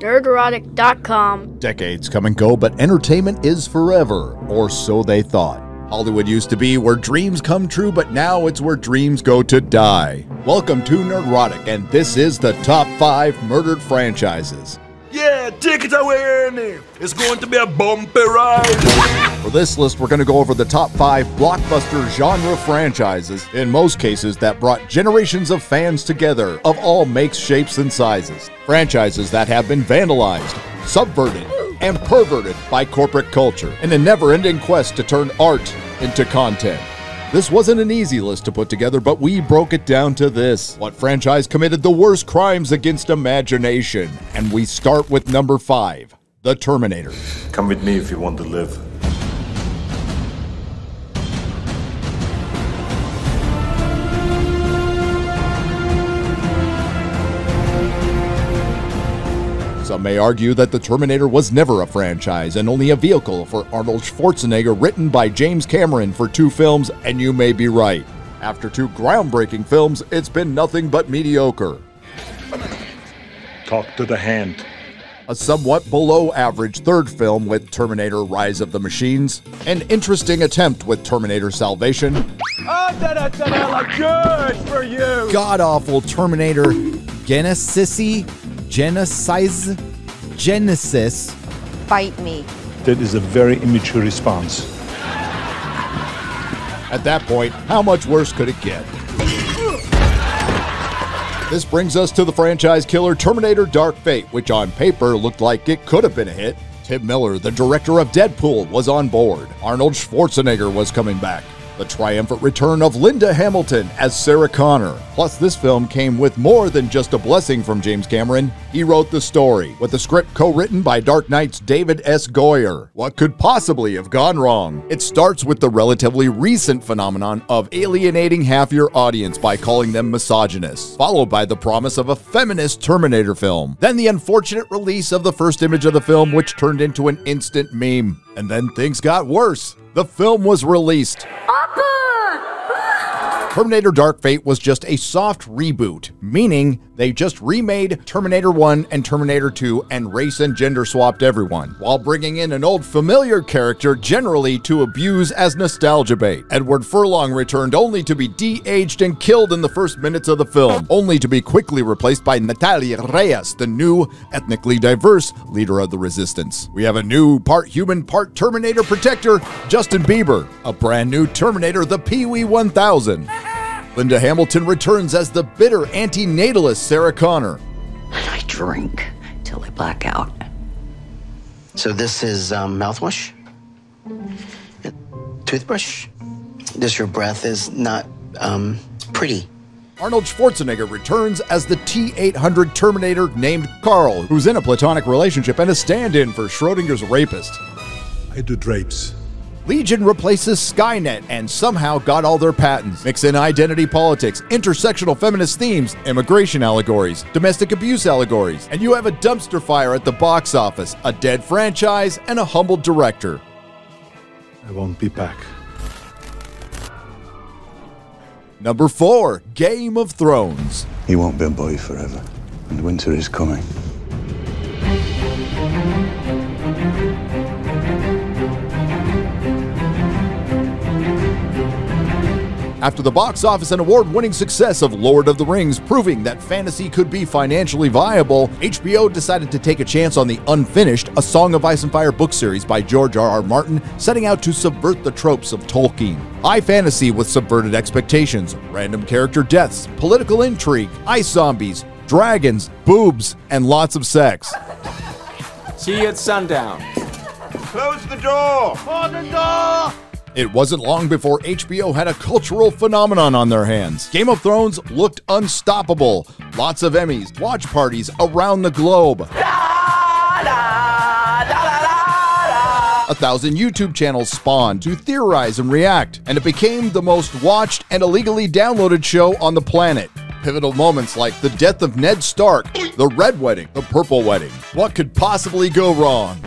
Nerdrotic.com. Decades come and go, but entertainment is forever, or so they thought. Hollywood used to be where dreams come true, but now it's where dreams go to die. Welcome to Nerdrotic, and this is the Top 5 Murdered Franchises. Yeah, take it away, Ernie. It's going to be a bumpy ride. For this list, we're going to go over the top 5 blockbuster genre franchises, in most cases that brought generations of fans together of all makes, shapes, and sizes. Franchises that have been vandalized, subverted, and perverted by corporate culture in a never-ending quest to turn art into content. This wasn't an easy list to put together, but we broke it down to this. What franchise committed the worst crimes against imagination? And we start with number 5, The Terminator. Come with me if you want to live. Some may argue that The Terminator was never a franchise and only a vehicle for Arnold Schwarzenegger, written by James Cameron for 2 films, and you may be right. After 2 groundbreaking films, it's been nothing but mediocre. Talk to the hand. A somewhat below-average 3rd film with Terminator Rise of the Machines, an interesting attempt with Terminator Salvation, good for you. God-awful Terminator Genesis. Bite me. That is a very immature response. At that point, how much worse could it get? This brings us to the franchise killer Terminator Dark Fate, which on paper looked like it could have been a hit. Tim Miller, the director of Deadpool, was on board. Arnold Schwarzenegger was coming back. The triumphant return of Linda Hamilton as Sarah Connor. Plus, this film came with more than just a blessing from James Cameron. He wrote the story, with a script co-written by Dark Knight's David S. Goyer. What could possibly have gone wrong? It starts with the relatively recent phenomenon of alienating half your audience by calling them misogynists, followed by the promise of a feminist Terminator film. Then the unfortunate release of the first image of the film, which turned into an instant meme. And then things got worse. The film was released. Terminator Dark Fate was just a soft reboot, meaning they just remade Terminator 1 and Terminator 2 and race and gender swapped everyone, while bringing in an old familiar character generally to abuse as nostalgia bait. Edward Furlong returned only to be de-aged and killed in the first minutes of the film, only to be quickly replaced by Natalia Reyes, the new, ethnically diverse leader of the resistance. We have a new part human, part Terminator protector, Justin Bieber, a brand new Terminator, the Pee-wee 1000. Linda Hamilton returns as the bitter antinatalist Sarah Connor. And I drink till I black out. So this is mouthwash? Toothbrush? This your breath is not pretty. Arnold Schwarzenegger returns as the T-800 Terminator named Carl, who's in a platonic relationship and a stand-in for Schrodinger's rapist. I do drapes. Legion replaces Skynet and somehow got all their patents. Mix in identity politics, intersectional feminist themes, immigration allegories, domestic abuse allegories, and you have a dumpster fire at the box office, a dead franchise, and a humbled director. I won't be back. Number 4, Game of Thrones. He won't be a boy forever, and winter is coming. After the box office and award-winning success of Lord of the Rings proving that fantasy could be financially viable, HBO decided to take a chance on the unfinished A Song of Ice and Fire book series by George R.R. Martin, setting out to subvert the tropes of Tolkien. High fantasy with subverted expectations, random character deaths, political intrigue, ice zombies, dragons, boobs, and lots of sex. See you at sundown. Close the door! For the door! It wasn't long before HBO had a cultural phenomenon on their hands. Game of Thrones looked unstoppable. Lots of Emmys, watch parties around the globe. Da, da, da, da, da. 1,000 YouTube channels spawned to theorize and react, and it became the most watched and illegally downloaded show on the planet. Pivotal moments like the death of Ned Stark, the Red Wedding, the Purple Wedding. What could possibly go wrong?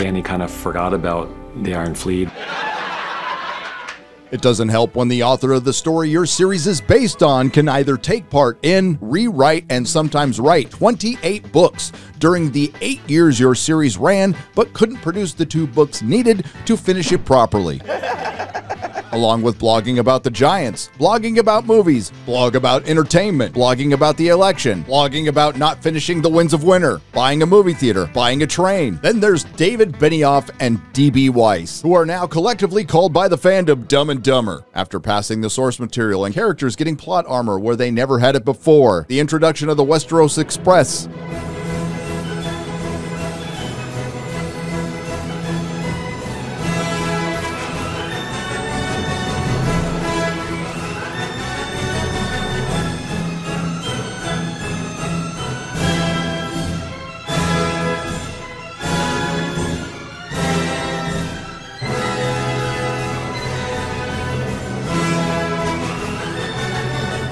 And he kind of forgot about the Iron Fleet. It doesn't help when the author of the story your series is based on can either take part in, rewrite, and sometimes write 28 books during the 8 years your series ran, but couldn't produce the 2 books needed to finish it properly. Along with blogging about the Giants, blogging about movies, blog about entertainment, blogging about the election, blogging about not finishing The Winds of Winter, buying a movie theater, buying a train. Then there's David Benioff and D.B. Weiss, who are now collectively called by the fandom Dumb and Dumber. After passing the source material and characters getting plot armor where they never had it before, the introduction of the Westeros Express,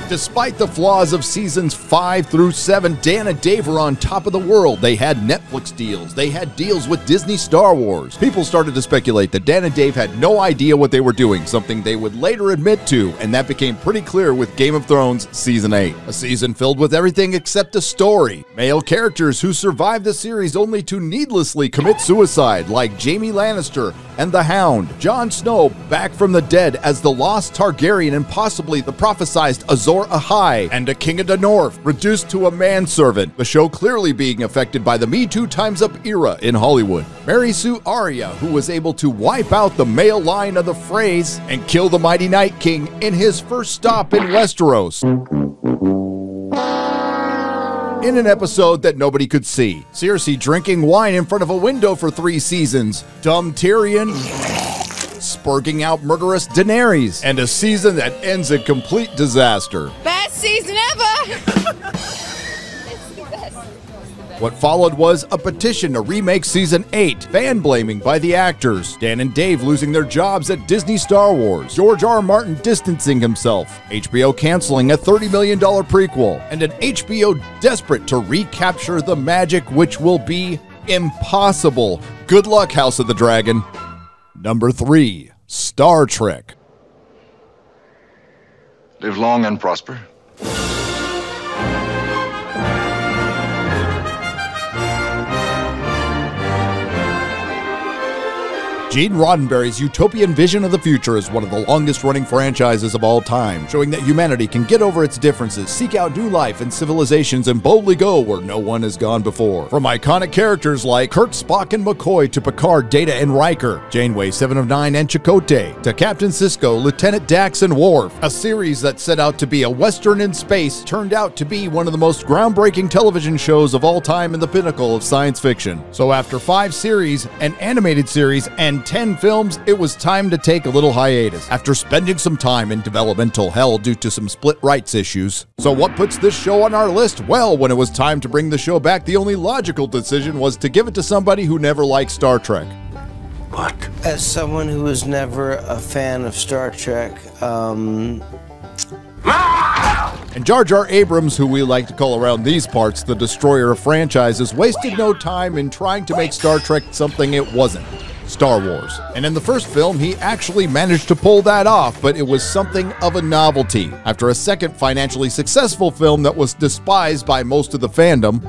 despite the flaws of seasons 5 through 7, Dan and Dave were on top of the world. They had Netflix deals. They had deals with Disney Star Wars. People started to speculate that Dan and Dave had no idea what they were doing, something they would later admit to, and that became pretty clear with Game of Thrones Season 8. A season filled with everything except a story. Male characters who survived the series only to needlessly commit suicide, like Jaime Lannister and the Hound. Jon Snow back from the dead as the lost Targaryen and possibly the prophesied Azor Ahai, and a king of the north reduced to a manservant, the show clearly being affected by the Me Too Time's Up era in Hollywood. Mary Sue Arya, who was able to wipe out the male line of the phrase and kill the mighty Night King in his first stop in Westeros, in an episode that nobody could see. Cersei drinking wine in front of a window for 3 seasons. Dumb Tyrion spurging out murderous Daenerys, and a season that ends in complete disaster. Best season ever! What followed was a petition to remake Season 8, fan-blaming by the actors, Dan and Dave losing their jobs at Disney Star Wars, George R.R. Martin distancing himself, HBO canceling a $30 million prequel, and an HBO desperate to recapture the magic, which will be impossible. Good luck, House of the Dragon. Number 3, Star Trek. Live long and prosper. Gene Roddenberry's utopian vision of the future is one of the longest-running franchises of all time, showing that humanity can get over its differences, seek out new life and civilizations, and boldly go where no one has gone before. From iconic characters like Kirk, Spock, and McCoy to Picard, Data, and Riker, Janeway, 7 of 9, and Chakotay, to Captain Sisko, Lieutenant Dax, and Worf, a series that set out to be a Western in space turned out to be one of the most groundbreaking television shows of all time and the pinnacle of science fiction. So after 5 series, an animated series, and 10 films, it was time to take a little hiatus after spending some time in developmental hell due to some split rights issues. So what puts this show on our list? Well, when it was time to bring the show back, the only logical decision was to give it to somebody who never liked Star Trek. What? As someone who was never a fan of Star Trek, and Jar Jar Abrams, who we like to call around these parts the destroyer of franchises, wasted no time in trying to make Star Trek something it wasn't. Star Wars. And in the first film, he actually managed to pull that off, but it was something of a novelty. After a second financially successful film that was despised by most of the fandom,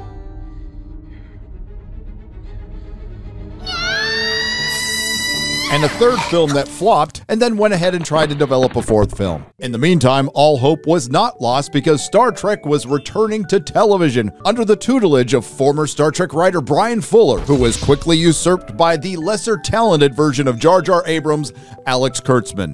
and a third film that flopped, and then went ahead and tried to develop a 4th film. In the meantime, all hope was not lost because Star Trek was returning to television under the tutelage of former Star Trek writer Brian Fuller, who was quickly usurped by the lesser-talented version of Jar Jar Abrams, Alex Kurtzman.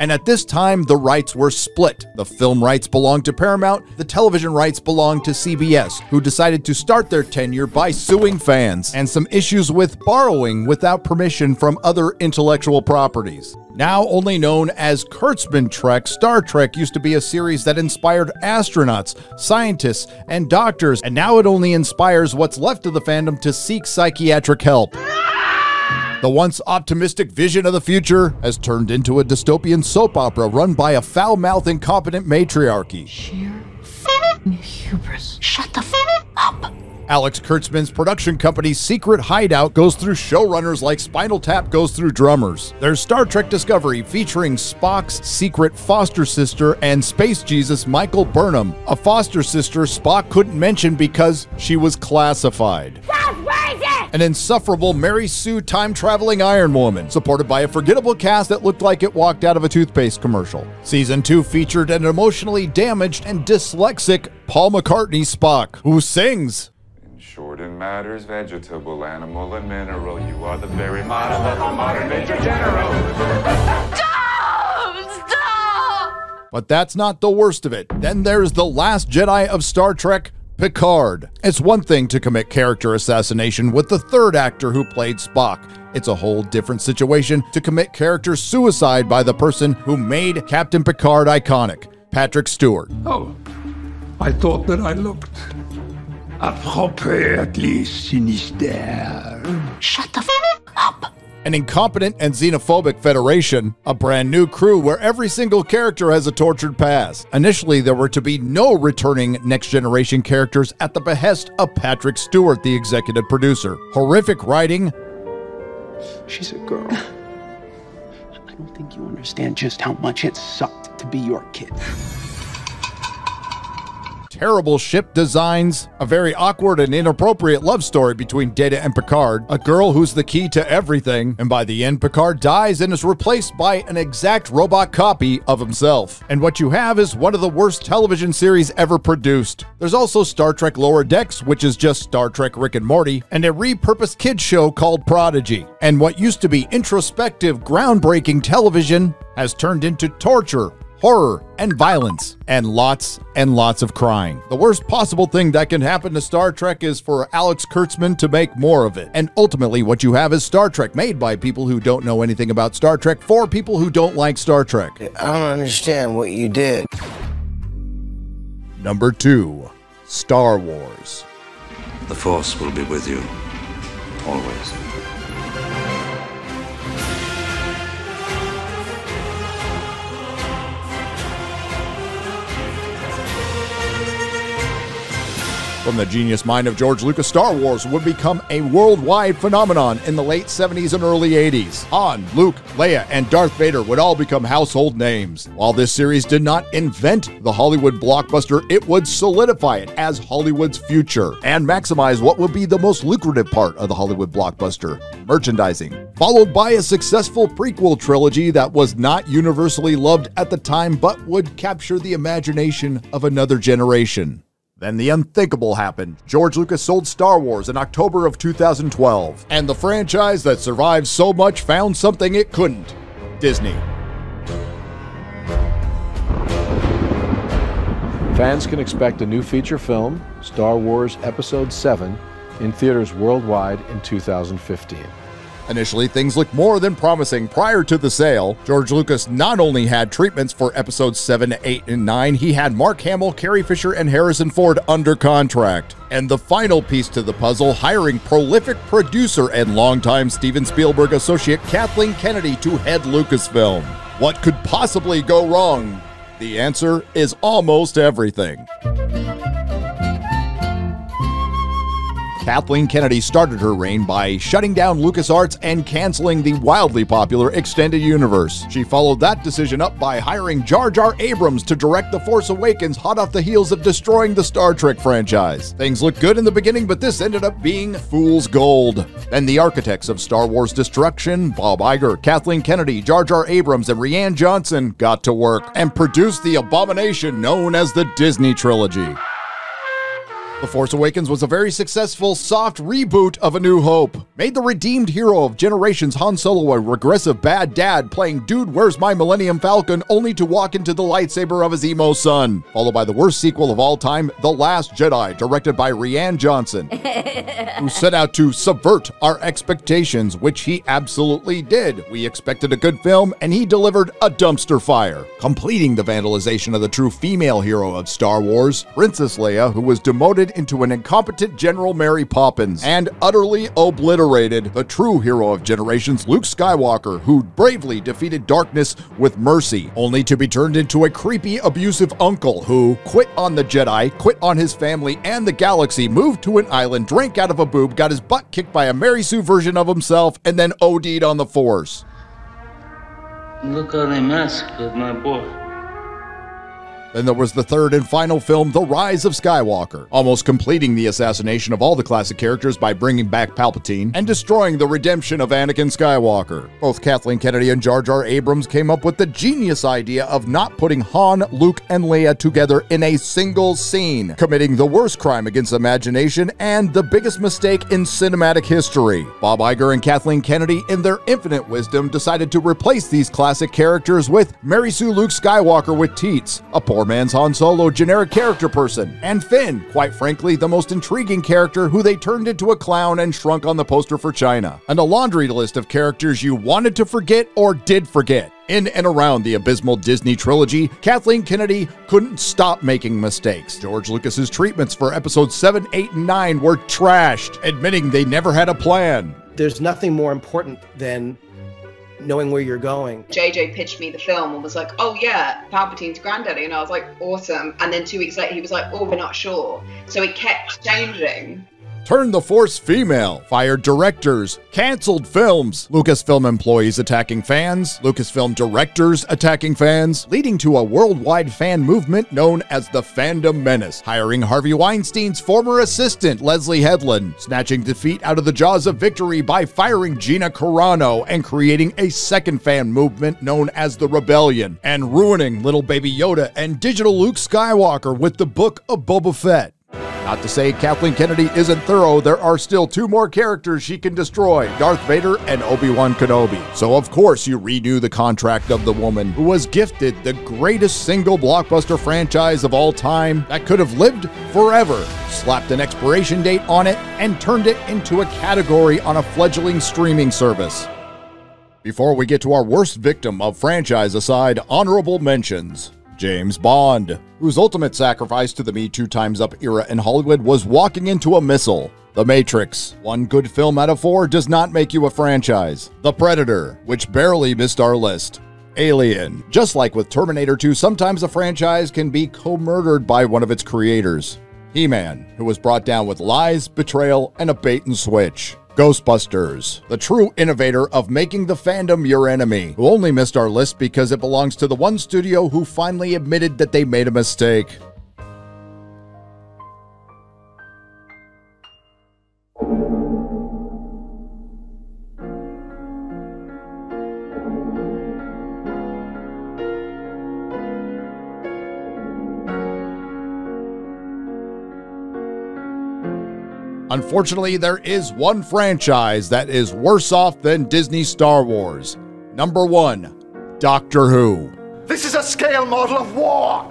And at this time, the rights were split. The film rights belonged to Paramount, the television rights belonged to CBS, who decided to start their tenure by suing fans and some issues with borrowing without permission from other intellectual properties. Now only known as Kurtzman Trek, Star Trek used to be a series that inspired astronauts, scientists, and doctors, and now it only inspires what's left of the fandom to seek psychiatric help. The once optimistic vision of the future has turned into a dystopian soap opera run by a foul-mouthed, incompetent matriarchy. Sheer f***ing hubris. Shut the f*** up. Alex Kurtzman's production company's secret hideout goes through showrunners like Spinal Tap goes through drummers. There's Star Trek Discovery featuring Spock's secret foster sister and Space Jesus Michael Burnham, a foster sister Spock couldn't mention because she was classified. An insufferable Mary Sue time-traveling Iron Woman, supported by a forgettable cast that looked like it walked out of a toothpaste commercial. Season 2 featured an emotionally damaged and dyslexic Paul McCartney Spock, who sings. In short, in matters vegetable, animal, and mineral, you are the very model of a modern Major General. Stop! Stop! But that's not the worst of it. Then there's The Last Jedi of Star Trek, Picard. It's one thing to commit character assassination with the third actor who played Spock. It's a whole different situation to commit character suicide by the person who made Captain Picard iconic, Patrick Stewart. Oh, I thought that I looked appropriately sinister. Shut the f*** up. An incompetent and xenophobic federation, a brand new crew where every single character has a tortured past. Initially, there were to be no returning Next Generation characters at the behest of Patrick Stewart, the executive producer. Horrific writing. She's a girl. I don't think you understand just how much it sucked to be your kid. Terrible ship designs, a very awkward and inappropriate love story between Data and Picard, a girl who's the key to everything, and by the end, Picard dies and is replaced by an exact robot copy of himself. And what you have is one of the worst television series ever produced. There's also Star Trek Lower Decks, which is just Star Trek Rick and Morty, and a repurposed kids show called Prodigy. And what used to be introspective, groundbreaking television has turned into torture, horror, and violence, and lots of crying. The worst possible thing that can happen to Star Trek is for Alex Kurtzman to make more of it. And ultimately, what you have is Star Trek made by people who don't know anything about Star Trek for people who don't like Star Trek. I don't understand what you did. Number 2, Star Wars. The Force will be with you, always. From the genius mind of George Lucas, Star Wars would become a worldwide phenomenon in the late 70s and early 80s. Han, Luke, Leia, and Darth Vader would all become household names. While this series did not invent the Hollywood blockbuster, it would solidify it as Hollywood's future and maximize what would be the most lucrative part of the Hollywood blockbuster, merchandising. Followed by a successful prequel trilogy that was not universally loved at the time but would capture the imagination of another generation. Then the unthinkable happened. George Lucas sold Star Wars in October of 2012, and the franchise that survived so much found something it couldn't: Disney. Fans can expect a new feature film, Star Wars Episode VII, in theaters worldwide in 2015. Initially, things looked more than promising prior to the sale. George Lucas not only had treatments for episodes 7, 8, and 9, he had Mark Hamill, Carrie Fisher, and Harrison Ford under contract. And the final piece to the puzzle, hiring prolific producer and longtime Steven Spielberg associate Kathleen Kennedy to head Lucasfilm. What could possibly go wrong? The answer is almost everything. Kathleen Kennedy started her reign by shutting down LucasArts and canceling the wildly popular Extended Universe. She followed that decision up by hiring George R.R. Abrams to direct The Force Awakens, hot off the heels of destroying the Star Trek franchise. Things looked good in the beginning, but this ended up being fool's gold. Then the architects of Star Wars destruction, Bob Iger, Kathleen Kennedy, George R.R. Abrams, and Rian Johnson, got to work and produced the abomination known as the Disney Trilogy. The Force Awakens was a very successful soft reboot of A New Hope. Made the redeemed hero of generations Han Solo a regressive bad dad, playing Dude, Where's My Millennium Falcon, only to walk into the lightsaber of his emo son. Followed by the worst sequel of all time, The Last Jedi, directed by Rian Johnson, who set out to subvert our expectations, which he absolutely did. We expected a good film, and he delivered a dumpster fire, completing the vandalization of the true female hero of Star Wars, Princess Leia, who was demoted twisted into an incompetent General Mary Poppins and utterly obliterated the true hero of generations, Luke Skywalker, who bravely defeated darkness with mercy, only to be turned into a creepy, abusive uncle who quit on the Jedi, quit on his family and the galaxy, moved to an island, drank out of a boob, got his butt kicked by a Mary Sue version of himself, and then OD'd on the Force. Look how they massacred my boy. Then there was the third and final film, The Rise of Skywalker, almost completing the assassination of all the classic characters by bringing back Palpatine and destroying the redemption of Anakin Skywalker. Both Kathleen Kennedy and George R.R. Abrams came up with the genius idea of not putting Han, Luke, and Leia together in a single scene, committing the worst crime against imagination and the biggest mistake in cinematic history. Bob Iger and Kathleen Kennedy, in their infinite wisdom, decided to replace these classic characters with Mary Sue Luke Skywalker with teats, a poor man's Han Solo, generic character person, and Finn, quite frankly, the most intriguing character who they turned into a clown and shrunk on the poster for China, and a laundry list of characters you wanted to forget or did forget. In and around the abysmal Disney trilogy, Kathleen Kennedy couldn't stop making mistakes. George Lucas's treatments for episodes 7, 8, and 9 were trashed, admitting they never had a plan. There's nothing more important than knowing where you're going. JJ pitched me the film and was like, oh yeah, Palpatine's granddaddy, and I was like, awesome. And then 2 weeks later he was like, oh, we're not sure. So it kept changing. Turned the Force female, fired directors, canceled films, Lucasfilm employees attacking fans, Lucasfilm directors attacking fans, leading to a worldwide fan movement known as the Fandom Menace, hiring Harvey Weinstein's former assistant, Leslie Headland, snatching defeat out of the jaws of victory by firing Gina Carano and creating a second fan movement known as the Rebellion, and ruining little baby Yoda and digital Luke Skywalker with the Book of Boba Fett. Not to say Kathleen Kennedy isn't thorough, there are still 2 more characters she can destroy, Darth Vader and Obi-Wan Kenobi. So of course you renew the contract of the woman who was gifted the greatest single blockbuster franchise of all time that could have lived forever, slapped an expiration date on it, and turned it into a category on a fledgling streaming service. Before we get to our worst victim of franchise aside, honorable mentions. James Bond, whose ultimate sacrifice to the Me Too Time's Up era in Hollywood was walking into a missile. The Matrix, one good film out of 4 does not make you a franchise. The Predator, which barely missed our list. Alien, just like with Terminator 2, sometimes a franchise can be co-murdered by one of its creators. He-Man, who was brought down with lies, betrayal, and a bait and switch. Ghostbusters, the true innovator of making the fandom your enemy, who only missed our list because it belongs to the one studio who finally admitted that they made a mistake. Unfortunately, there is one franchise that is worse off than Disney Star Wars. Number 1, Doctor Who. This is a scale model of war.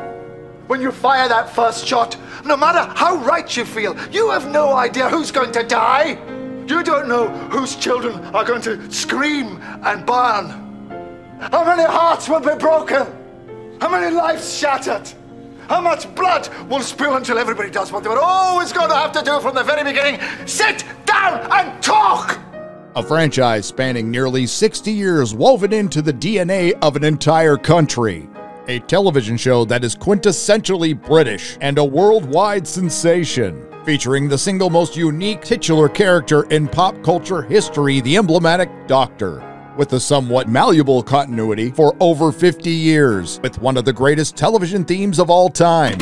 When you fire that first shot, no matter how right you feel, you have no idea who's going to die. You don't know whose children are going to scream and burn. How many hearts will be broken? How many lives shattered? How much blood will spill until everybody does what they were always going to have to do from the very beginning? Sit down and talk! A franchise spanning nearly 60 years woven into the DNA of an entire country. A television show that is quintessentially British and a worldwide sensation. Featuring the single most unique titular character in pop culture history, the emblematic Doctor. With a somewhat malleable continuity for over 50 years, with one of the greatest television themes of all time.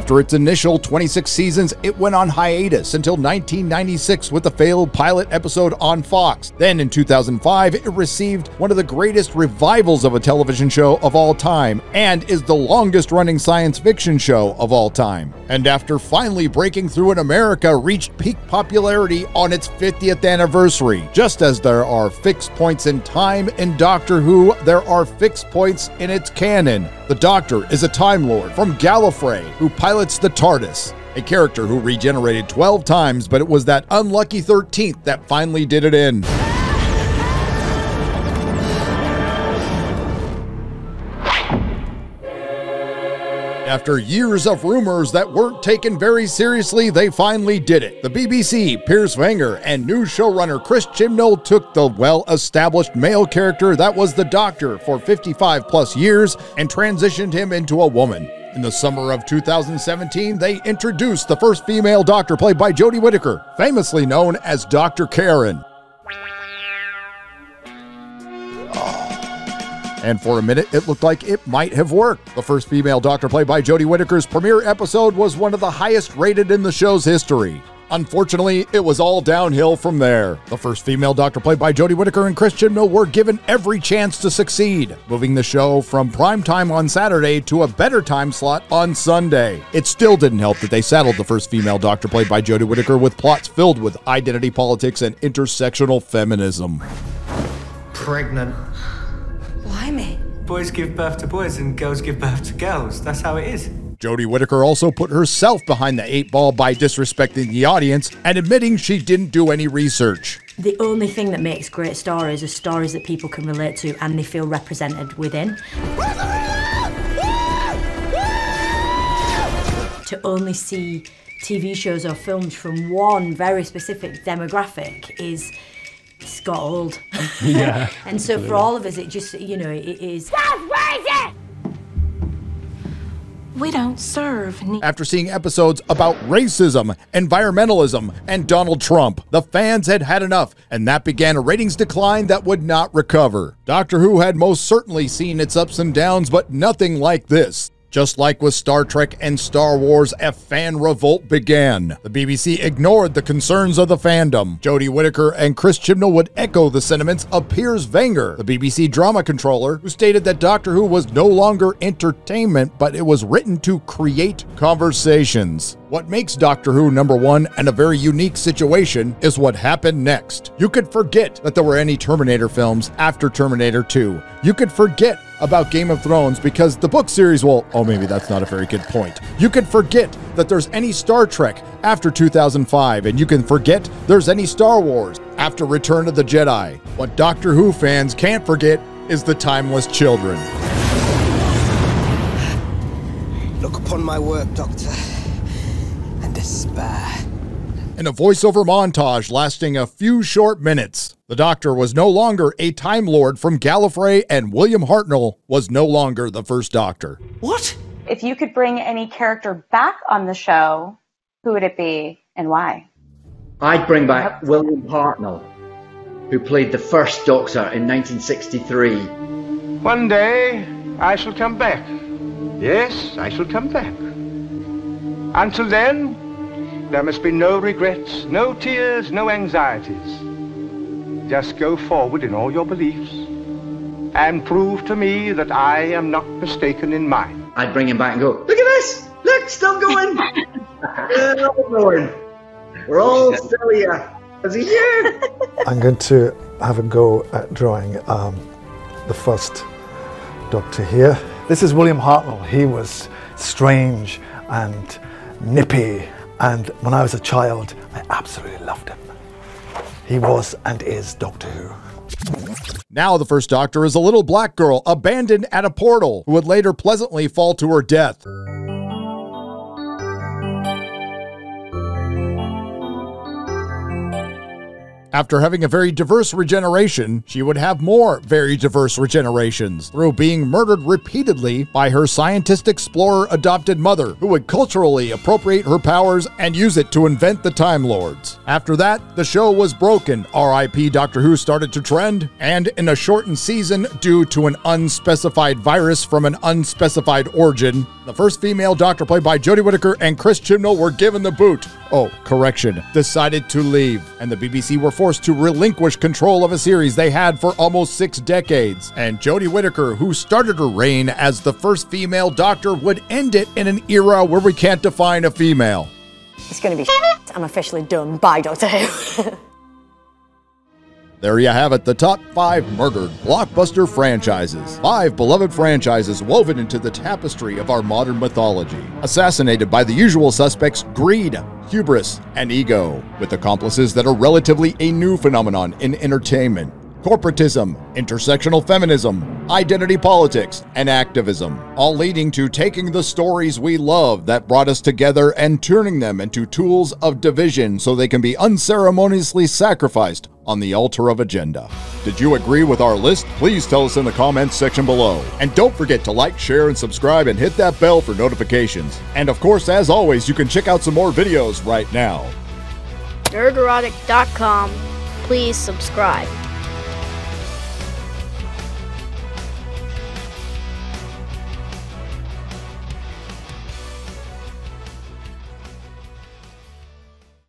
After its initial 26 seasons, it went on hiatus until 1996 with the failed pilot episode on Fox. Then in 2005, it received one of the greatest revivals of a television show of all time and is the longest-running science fiction show of all time. And after finally breaking through in America, reached peak popularity on its 50th anniversary. Just as there are fixed points in time in Doctor Who, there are fixed points in its canon. The Doctor is a Time Lord from Gallifrey who pilots the TARDIS, a character who regenerated 12 times, but it was that unlucky 13th that finally did it in. After years of rumors that weren't taken very seriously, they finally did it. The BBC, Piers Wenger, and new showrunner Chris Chibnall took the well-established male character that was the Doctor for 55-plus years and transitioned him into a woman. In the summer of 2017, they introduced the first female Doctor, played by Jodie Whittaker, famously known as Dr. Karen. And for a minute, it looked like it might have worked. The first female Doctor, played by Jodie Whittaker's premiere episode, was one of the highest rated in the show's history. Unfortunately, it was all downhill from there. The first female Doctor, played by Jodie Whittaker, and Chris Chibnall were given every chance to succeed, moving the show from prime time on Saturday to a better time slot on Sunday. It still didn't help that they saddled the first female Doctor, played by Jodie Whittaker, with plots filled with identity politics and intersectional feminism. Pregnant. Why me? Boys give birth to boys and girls give birth to girls. That's how it is. Jodie Whittaker also put herself behind the eight ball by disrespecting the audience and admitting she didn't do any research. The only thing that makes great stories are stories that people can relate to and they feel represented within. To only see TV shows or films from one very specific demographic is... it's got old. Yeah. And so absolutely. For all of us, it just, you know, it is... That's crazy! We don't serve... After seeing episodes about racism, environmentalism, and Donald Trump, the fans had had enough, and that began a ratings decline that would not recover. Doctor Who had most certainly seen its ups and downs, but nothing like this. Just like with Star Trek and Star Wars, a fan revolt began. The BBC ignored the concerns of the fandom. Jodie Whittaker and Chris Chibnall would echo the sentiments of Piers Wenger, the BBC drama controller, who stated that Doctor Who was no longer entertainment, but it was written to create conversations. What makes Doctor Who #1 and a very unique situation is what happened next. You could forget that there were any Terminator films after Terminator 2. You could forget about Game of Thrones because the book series will... oh, maybe that's not a very good point. You could forget that there's any Star Trek after 2005, and you can forget there's any Star Wars after Return of the Jedi. What Doctor Who fans can't forget is the timeless children. Look upon my work, Doctor. Despair. In a voiceover montage lasting a few short minutes, the Doctor was no longer a Time Lord from Gallifrey, and William Hartnell was no longer the first Doctor. What? If you could bring any character back on the show, who would it be and why? I'd bring back William Hartnell, who played the first Doctor in 1963. One day I shall come back. Yes, I shall come back. Until then, there must be no regrets, no tears, no anxieties. Just go forward in all your beliefs and prove to me that I am not mistaken in mine. I'd bring him back and go, look at this! Look, still going! Still going. We're all still here. Is he here? I'm going to have a go at drawing the first Doctor here. This is William Hartnell. He was strange and nippy, and when I was a child, I absolutely loved him. He was and is Doctor Who. Now the first Doctor is a little black girl abandoned at a portal who would later pleasantly fall to her death. After having a very diverse regeneration, she would have more very diverse regenerations through being murdered repeatedly by her scientist explorer adopted mother, who would culturally appropriate her powers and use it to invent the Time Lords. After that, the show was broken, RIP Doctor Who started to trend, and in a shortened season due to an unspecified virus from an unspecified origin, the first female doctor played by Jodie Whittaker and Chris Chibnall were given the boot. Oh, correction, decided to leave, and the BBC were forced to relinquish control of a series they had for almost 6 decades. And Jodie Whittaker, who started her reign as the first female doctor, would end it in an era where we can't define a female. It's gonna be shit. I'm officially done. Bye, Doctor Who. There you have it, the top 5 murdered blockbuster franchises. 5 beloved franchises woven into the tapestry of our modern mythology, assassinated by the usual suspects: greed, hubris, and ego, with accomplices that are relatively a new phenomenon in entertainment: corporatism, intersectional feminism, identity politics, and activism, all leading to taking the stories we love that brought us together and turning them into tools of division so they can be unceremoniously sacrificed on the altar of agenda. Did you agree with our list? Please tell us in the comments section below. And don't forget to like, share, and subscribe, and hit that bell for notifications. And of course, as always, you can check out some more videos right now. Nerdrotic.com. Please subscribe.